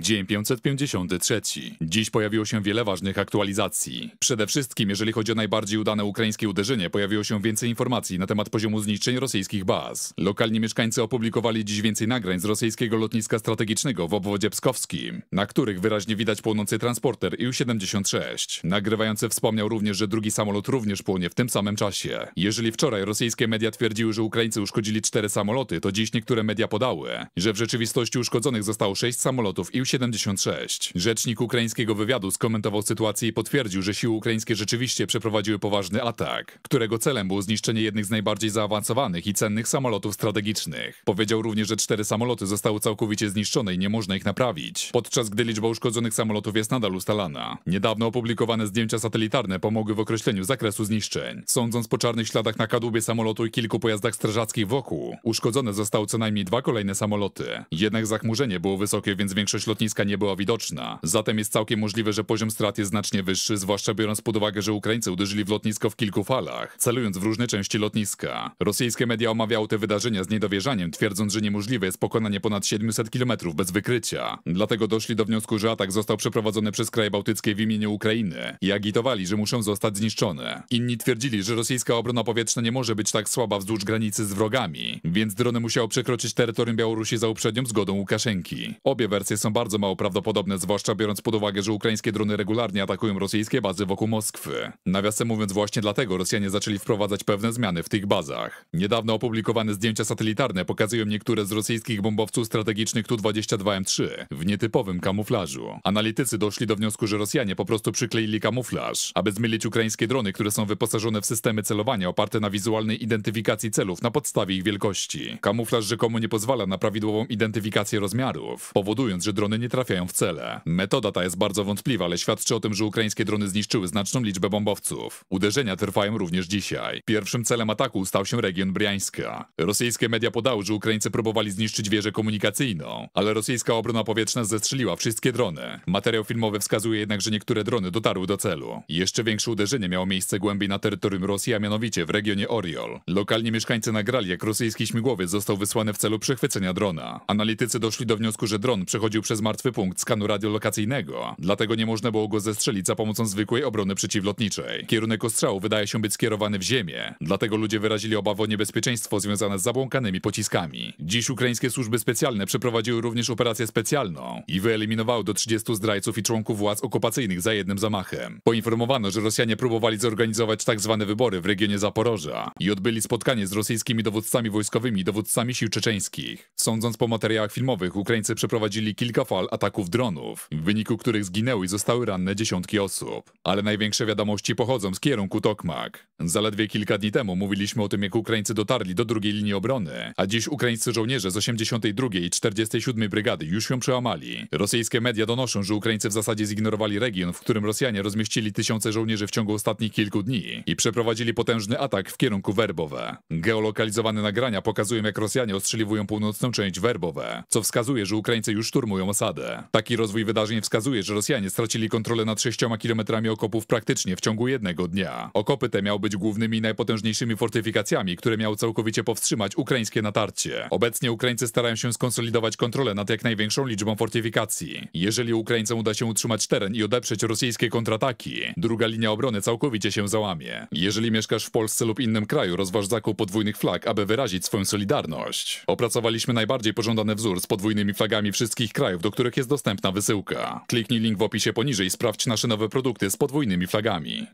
Dzień 553. Dziś pojawiło się wiele ważnych aktualizacji. Przede wszystkim, jeżeli chodzi o najbardziej udane ukraińskie uderzenie, pojawiło się więcej informacji na temat poziomu zniszczeń rosyjskich baz. Lokalni mieszkańcy opublikowali dziś więcej nagrań z rosyjskiego lotniska strategicznego w obwodzie pskowskim, na których wyraźnie widać płonący transporter Ił-76. Nagrywający wspomniał również, że drugi samolot również płonie w tym samym czasie. Jeżeli wczoraj rosyjskie media twierdziły, że Ukraińcy uszkodzili 4 samoloty, to dziś niektóre media podały, że w rzeczywistości uszkodzonych zostało 6 samolotów Ił-76. Rzecznik ukraińskiego wywiadu skomentował sytuację i potwierdził, że siły ukraińskie rzeczywiście przeprowadziły poważny atak, którego celem było zniszczenie jednych z najbardziej zaawansowanych i cennych samolotów strategicznych. Powiedział również, że 4 samoloty zostały całkowicie zniszczone i nie można ich naprawić, podczas gdy liczba uszkodzonych samolotów jest nadal ustalana. Niedawno opublikowane zdjęcia satelitarne pomogły w określeniu zakresu zniszczeń. Sądząc po czarnych śladach na kadłubie samolotu i kilku pojazdach strażackich wokół, uszkodzone zostały co najmniej 2 kolejne samoloty. Jednak zachmurzenie było wysokie, więc większość lotniska nie była widoczna. Zatem jest całkiem możliwe, że poziom strat jest znacznie wyższy, zwłaszcza biorąc pod uwagę, że Ukraińcy uderzyli w lotnisko w kilku falach, celując w różne części lotniska. Rosyjskie media omawiały te wydarzenia z niedowierzaniem, twierdząc, że niemożliwe jest pokonanie ponad 700 km bez wykrycia. Dlatego doszli do wniosku, że atak został przeprowadzony przez kraje bałtyckie w imieniu Ukrainy i agitowali, że muszą zostać zniszczone. Inni twierdzili, że rosyjska obrona powietrzna nie może być tak słaba wzdłuż granicy z wrogami, więc drony musiały przekroczyć terytorium Białorusi za uprzednią zgodą Łukaszenki. Obie wersje są bardzo mało prawdopodobne, zwłaszcza biorąc pod uwagę, że ukraińskie drony regularnie atakują rosyjskie bazy wokół Moskwy. Nawiasem mówiąc, właśnie dlatego Rosjanie zaczęli wprowadzać pewne zmiany w tych bazach. Niedawno opublikowane zdjęcia satelitarne pokazują niektóre z rosyjskich bombowców strategicznych Tu-22M3 w nietypowym kamuflażu. Analitycy doszli do wniosku, że Rosjanie po prostu przykleili kamuflaż, aby zmylić ukraińskie drony, które są wyposażone w systemy celowania oparte na wizualnej identyfikacji celów na podstawie ich wielkości. Kamuflaż rzekomo nie pozwala na prawidłową identyfikację rozmiarów, powodując, że drony nie trafiają w cele. Metoda ta jest bardzo wątpliwa, ale świadczy o tym, że ukraińskie drony zniszczyły znaczną liczbę bombowców. Uderzenia trwają również dzisiaj. Pierwszym celem ataku stał się region Briańska. Rosyjskie media podały, że Ukraińcy próbowali zniszczyć wieżę komunikacyjną, ale rosyjska obrona powietrzna zestrzeliła wszystkie drony. Materiał filmowy wskazuje jednak, że niektóre drony dotarły do celu. Jeszcze większe uderzenie miało miejsce głębiej na terytorium Rosji, a mianowicie w regionie Orioł. Lokalni mieszkańcy nagrali, jak rosyjski śmigłowiec został wysłany w celu przechwycenia drona. Analitycy doszli do wniosku, że dron przechodził przez martwy punkt skanu radiolokacyjnego, dlatego nie można było go zestrzelić za pomocą zwykłej obrony przeciwlotniczej. Kierunek ostrzału wydaje się być skierowany w ziemię, dlatego ludzie wyrazili obawę o niebezpieczeństwo związane z zabłąkanymi pociskami. Dziś ukraińskie służby specjalne przeprowadziły również operację specjalną i wyeliminowały do 30 zdrajców i członków władz okupacyjnych za jednym zamachem. Poinformowano, że Rosjanie próbowali zorganizować tak zwane wybory w regionie Zaporoża i odbyli spotkanie z rosyjskimi dowódcami wojskowymi i dowódcami sił czeczeńskich. Sądząc po materiałach filmowych, Ukraińcy przeprowadzili kilka fal ataków dronów, w wyniku których zginęły i zostały ranne dziesiątki osób. Ale największe wiadomości pochodzą z kierunku Tokmak. Zaledwie kilka dni temu mówiliśmy o tym, jak Ukraińcy dotarli do drugiej linii obrony, a dziś ukraińscy żołnierze z 82 i 47 brygady już ją przełamali. Rosyjskie media donoszą, że Ukraińcy w zasadzie zignorowali region, w którym Rosjanie rozmieścili tysiące żołnierzy w ciągu ostatnich kilku dni i przeprowadzili potężny atak w kierunku Werbowe. Geolokalizowane nagrania pokazują, jak Rosjanie ostrzeliwują północną część Werbowe, co wskazuje, że Ukraińcy już szturmują osadę. Taki rozwój wydarzeń wskazuje, że Rosjanie stracili kontrolę nad 6 kilometrami okopów praktycznie w ciągu jednego dnia. Okopy te miały być głównymi i najpotężniejszymi fortyfikacjami, które miały całkowicie powstrzymać ukraińskie natarcie. Obecnie Ukraińcy starają się skonsolidować kontrolę nad jak największą liczbą fortyfikacji. Jeżeli Ukraińcom uda się utrzymać teren i odeprzeć rosyjskie kontrataki, druga linia obrony całkowicie się załamie. Jeżeli mieszkasz w Polsce lub innym kraju, rozważ zakup podwójnych flag, aby wyrazić swoją solidarność. Opracowaliśmy najbardziej pożądany wzór z podwójnymi flagami wszystkich krajów, do których jest dostępna wysyłka. Kliknij link w opisie poniżej i sprawdź nasze nowe produkty z podwójnymi flagami.